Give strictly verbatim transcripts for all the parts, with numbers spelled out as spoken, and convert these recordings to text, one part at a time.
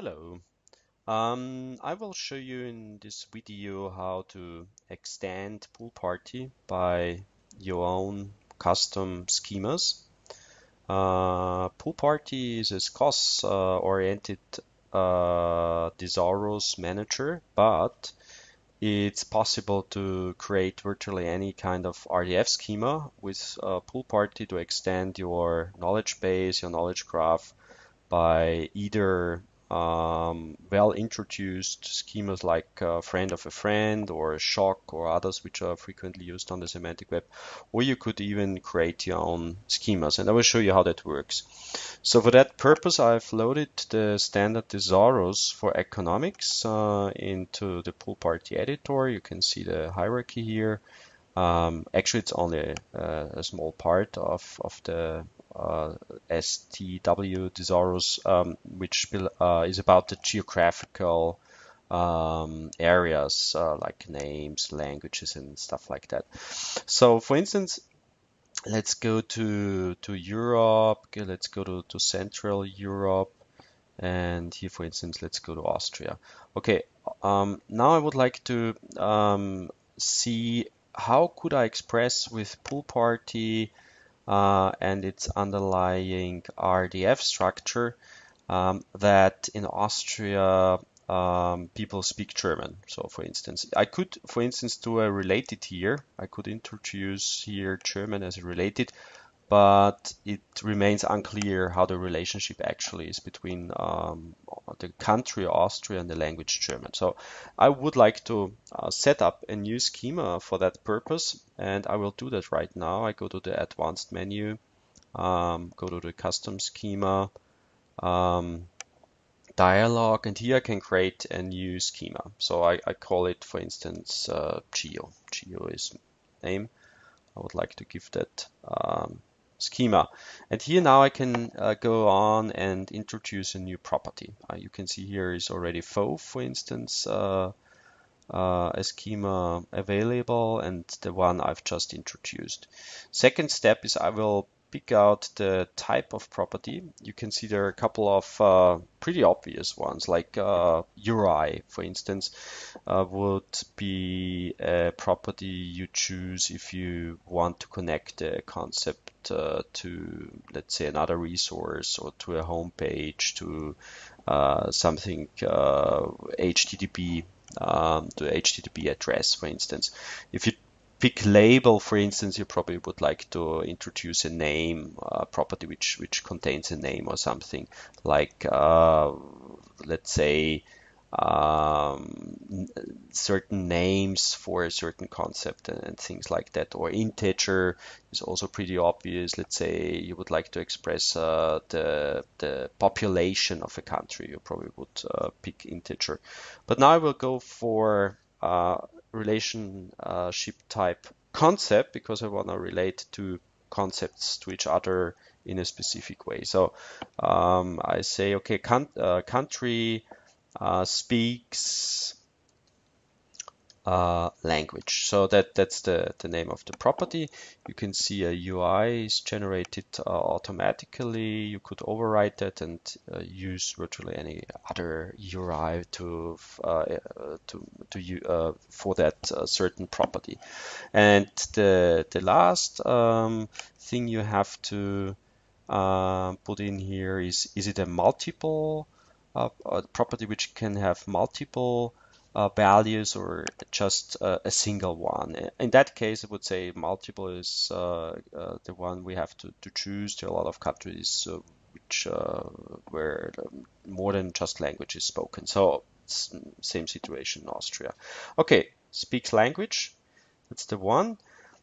Hello. Um, I will show you in this video how to extend PoolParty by your own custom schemas. Uh, PoolParty is a S K O S uh, oriented uh, thesaurus manager, but it's possible to create virtually any kind of R D F schema with uh, PoolParty to extend your knowledge base, your knowledge graph by either um, well-introduced schemas like uh, friend of a friend or S I O C or others which are frequently used on the Semantic Web, or you could even create your own schemas, and I will show you how that works. So for that purpose, I've loaded the standard thesaurus for economics uh, into the PoolParty editor. You can see the hierarchy here. Um, actually, it's only a, a small part of, of the uh, S T W thesaurus, um, which uh, is about the geographical um, areas uh, like names, languages, and stuff like that. So, for instance, let's go to to Europe. Okay, let's go to, to Central Europe, and here, for instance, let's go to Austria. Okay, um, now I would like to um, see how could I express with PoolParty uh, and its underlying R D F structure um, that in Austria um, people speak German. So, for instance, I could, for instance, do a related here. I could introduce here German as a related, but it remains unclear how the relationship actually is between um, the country Austria and the language German. So I would like to uh, set up a new schema for that purpose, and I will do that right now. I go to the advanced menu, um, go to the custom schema, um, dialog, and here I can create a new schema. So I, I call it, for instance, uh, Geo. Geo is name. I would like to give that um, schema, and here now I can uh, go on and introduce a new property. Uh, you can see here is already F O A F, for instance, uh, uh, a schema available, and the one I've just introduced. Second step is I will pick out the type of property. You can see there are a couple of uh, pretty obvious ones, like uh, U R I, for instance, uh, would be a property you choose if you want to connect a concept Uh, to, let's say, another resource or to a home page, to uh, something uh, H T T P, um, to H T T P address, for instance. If you pick label, for instance, you probably would like to introduce a name uh, property which which contains a name or something like, uh, let's say, um, certain names for a certain concept and, and things like that. Or integer is also pretty obvious. Let's say you would like to express uh, the, the population of a country. You probably would uh, pick integer. But now I will go for uh, relationship type concept, because I want to relate two concepts to each other in a specific way. So um, I say, okay, con uh, country Uh, speaks uh, language. So that that's the, the name of the property. You can see a U I is generated uh, automatically. You could override that and uh, use virtually any other U R I to uh, to to uh, for that uh, certain property. And the the last um, thing you have to uh, put in here is is it a multiple Uh, a property which can have multiple uh, values or just uh, a single one. In that case, I would say multiple is uh, uh, the one we have to, to choose. There are a lot of countries uh, which uh, where more than just language is spoken. So same situation in Austria. Okay, speaks language. That's the one.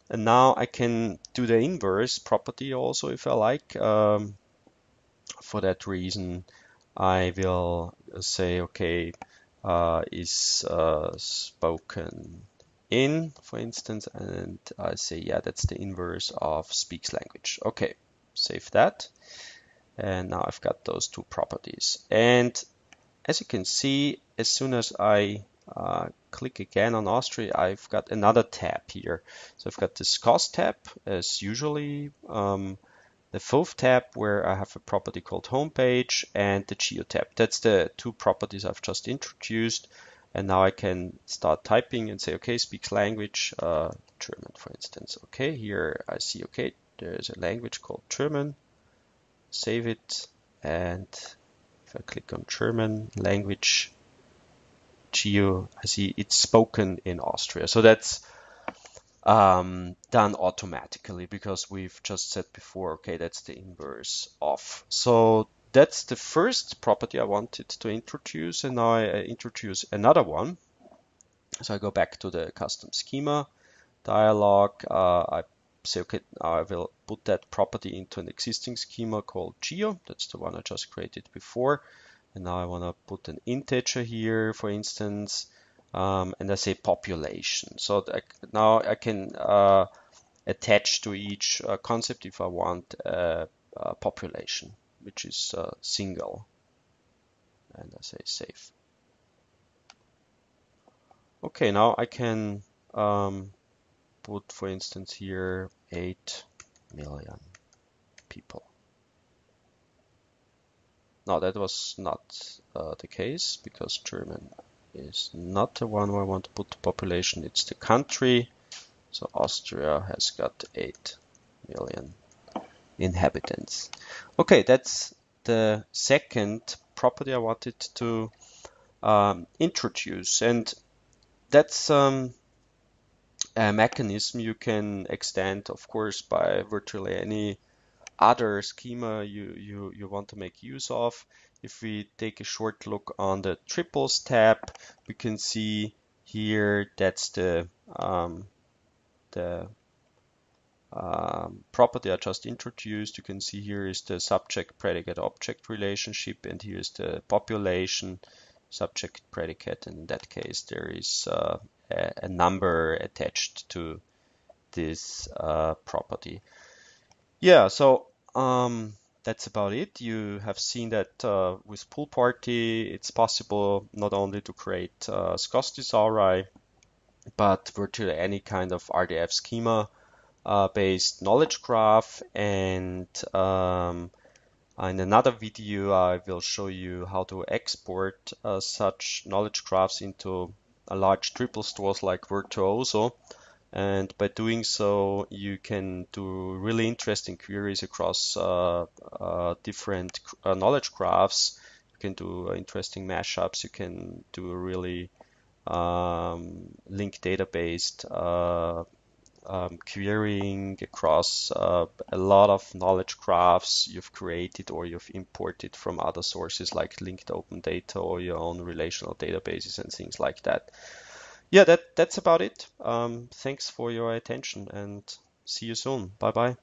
And now I can do the inverse property also if I like. Um, for that reason, I will say, okay, uh, is uh, spoken in, for instance, and I say, yeah, that's the inverse of speaks language. Okay, save that. And now I've got those two properties. And as you can see, as soon as I uh, click again on Austria, I've got another tab here. So I've got this S K O S tab, as usually. Um, the F O A F tab, where I have a property called homepage, and the geo tab. That's the two properties I've just introduced. And now I can start typing and say, okay, speaks language, uh, German, for instance. Okay, here I see, okay, there's a language called German. Save it. And if I click on German language, geo, I see it's spoken in Austria. So that's um, done automatically because we've just said before, okay, that's the inverse of. So that's the first property I wanted to introduce, and now I introduce another one. So I go back to the custom schema dialog. Uh, I say, okay, I will put that property into an existing schema called geo. That's the one I just created before. And now I want to put an integer here, for instance, um, and I say population. So that now I can uh, attach to each uh, concept if I want a, a population, which is uh, single. And I say save. Okay, now I can um, put, for instance, here eight million people. Now that was not uh, the case, because German is not the one where I want to put the population, it's the country. So Austria has got eight million inhabitants. Okay, that's the second property I wanted to um, introduce. And that's um, a mechanism you can extend, of course, by virtually any other schema you, you, you want to make use of. If we take a short look on the triples tab, we can see here that's the, um, the um, property I just introduced. You can see here is the subject predicate object relationship, and here's the population subject predicate, and in that case there is uh, a, a number attached to this uh, property. Yeah, so um, that's about it. You have seen that uh, with PoolParty, it's possible not only to create uh, S K O S thesauri, but virtually any kind of R D F schema-based uh, knowledge graph. And um, in another video, I will show you how to export uh, such knowledge graphs into a large triple stores like Virtuoso. And by doing so, you can do really interesting queries across uh, uh, different uh, knowledge graphs. You can do interesting mashups. You can do a really um, linked database uh, um, querying across uh, a lot of knowledge graphs you've created or you've imported from other sources like linked open data or your own relational databases and things like that. Yeah, that, that's about it. Um, thanks for your attention and see you soon. Bye-bye.